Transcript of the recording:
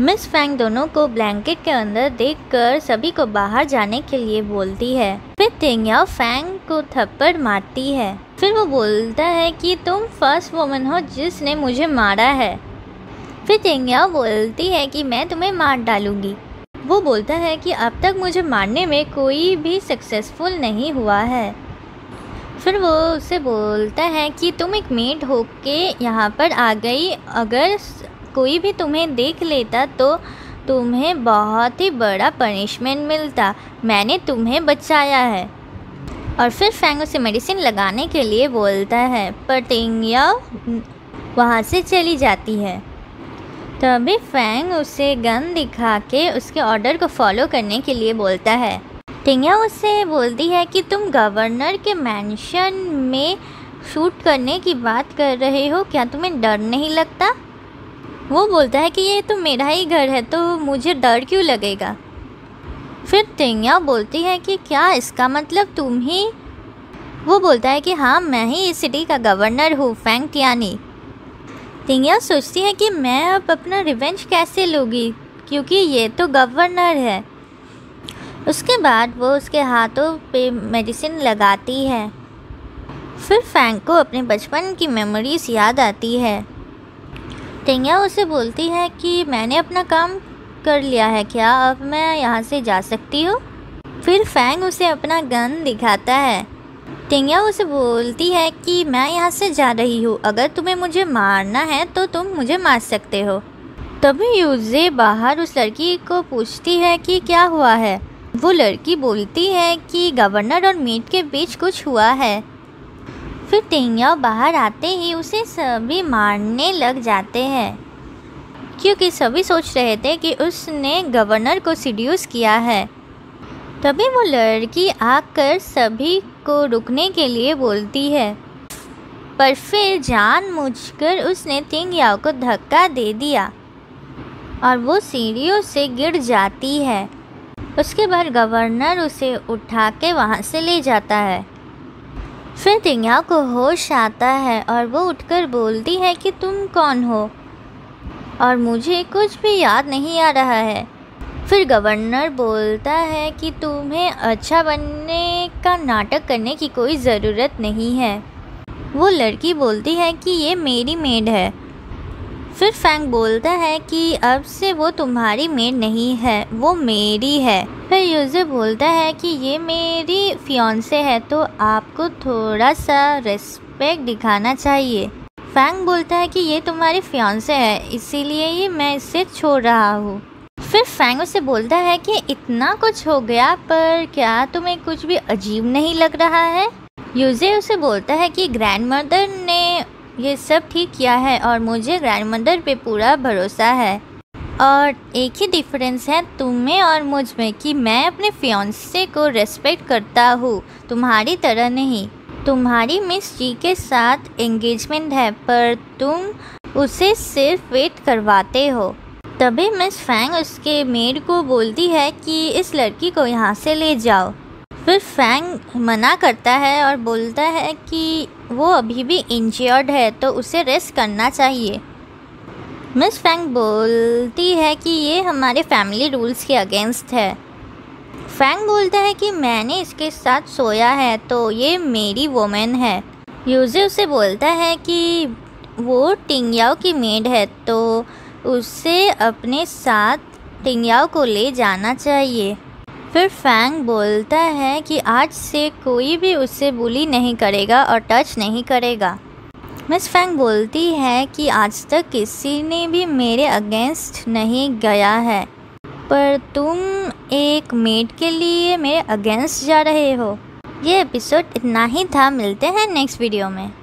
Miss Fang दोनों को blanket के अंदर देखकर सभी को बाहर जाने के लिए बोलती है। फिर टेंगियाओ फैंग को थप्पड़ मारती है। फिर वो बोलता है कि तुम फर्स्ट वुमन हो जिसने मुझे मारा है। फिर टेंगियाओ बोलती है कि मैं तुम्हें मार डालूंगी। वो बोलता है कि अब तक मुझे मारने में कोई भी सक्सेसफुल नहीं हुआ है। फिर वो उसे बोलता है कि तुम एक मेड होके यहाँ पर आ गई, अगर कोई भी तुम्हें देख लेता तो तुम्हें बहुत ही बड़ा पनिशमेंट मिलता, मैंने तुम्हें बचाया है। और फिर फैंग उसे मेडिसिन लगाने के लिए बोलता है, पर टेंगियाओ वहाँ से चली जाती है। तभी फैंग उसे गन दिखा के उसके ऑर्डर को फॉलो करने के लिए बोलता है। टेंगियाओ उससे बोलती है कि तुम गवर्नर के मैंशन में शूट करने की बात कर रहे हो, क्या तुम्हें डर नहीं लगता? वो बोलता है कि ये तो मेरा ही घर है, तो मुझे डर क्यों लगेगा। फिर टेंगियाओ बोलती है कि क्या इसका मतलब तुम ही? वो बोलता है कि हाँ, मैं ही इस सिटी का गवर्नर हूँ, फैंग टियानी। टेंगियाओ सोचती है कि मैं अब अपना रिवेंज कैसे लूँगी, क्योंकि ये तो गवर्नर है। उसके बाद वो उसके हाथों पे मेडिसिन लगाती है। फिर फैंग को अपने बचपन की मेमोरीज़ याद आती है। टेंगियाओ उसे बोलती है कि मैंने अपना काम कर लिया है, क्या अब मैं यहाँ से जा सकती हूँ? फिर फैंग उसे अपना गन दिखाता है। टेंगियाओ उसे बोलती है कि मैं यहाँ से जा रही हूँ, अगर तुम्हें मुझे मारना है तो तुम मुझे मार सकते हो। तभी यूजे बाहर उस लड़की को पूछती है कि क्या हुआ है। वो लड़की बोलती है कि गवर्नर और मेड के बीच कुछ हुआ है। फिर टेंगियाओ बाहर आते ही उसे सभी मारने लग जाते हैं, क्योंकि सभी सोच रहे थे कि उसने गवर्नर को सिड्यूस किया है। तभी वो लड़की आकर सभी को रुकने के लिए बोलती है, पर फिर जानबूझकर उसने टेंगियाओ को धक्का दे दिया और वो सीढ़ियों से गिर जाती है। उसके बाद गवर्नर उसे उठा के वहाँ से ले जाता है। फिर टेंगियाओ को होश आता है और वो उठकर बोलती है कि तुम कौन हो और मुझे कुछ भी याद नहीं आ रहा है। फिर गवर्नर बोलता है कि तुम्हें अच्छा बनने का नाटक करने की कोई ज़रूरत नहीं है। वो लड़की बोलती है कि ये मेरी मेड है। फिर फैंग बोलता है कि अब से वो तुम्हारी मेड नहीं है, वो मेरी है। फिर यूजे बोलता है कि ये मेरी फियांसे है, तो आपको थोड़ा सा रेस्पेक्ट दिखाना चाहिए। फैंग बोलता है कि ये तुम्हारी फियांसे है, इसीलिए ही मैं इसे छोड़ रहा हूँ। फिर फैंग उसे बोलता है कि इतना कुछ हो गया, पर क्या तुम्हें कुछ भी अजीब नहीं लग रहा है? यूजे उसे बोलता है कि ग्रैंडमदर ने ये सब ठीक किया है और मुझे ग्रैंडमदर पे पूरा भरोसा है, और एक ही डिफरेंस है तुम्हें और मुझ में कि मैं अपने फियांसे को रेस्पेक्ट करता हूँ, तुम्हारी तरह नहीं। तुम्हारी मिस जी के साथ एंगेजमेंट है, पर तुम उसे सिर्फ वेट करवाते हो। तभी मिस फैंग उसके मेड को बोलती है कि इस लड़की को यहाँ से ले जाओ। फिर फैंग मना करता है और बोलता है कि वो अभी भी इंजर्ड है, तो उसे रेस्ट करना चाहिए। मिस फैंग बोलती है कि ये हमारे फैमिली रूल्स के अगेंस्ट है। फैंग बोलता है कि मैंने इसके साथ सोया है, तो ये मेरी वुमेन है। यूजे उसे बोलता है कि वो टेंगियाओ की मेड है, तो उसे अपने साथ टेंगियाओ को ले जाना चाहिए। फिर फैंग बोलता है कि आज से कोई भी उसे बुली नहीं करेगा और टच नहीं करेगा। मिस फैंग बोलती है कि आज तक किसी ने भी मेरे अगेंस्ट नहीं गया है, पर तुम एक मेड के लिए मेरे अगेंस्ट जा रहे हो। ये एपिसोड इतना ही था, मिलते हैं नेक्स्ट वीडियो में।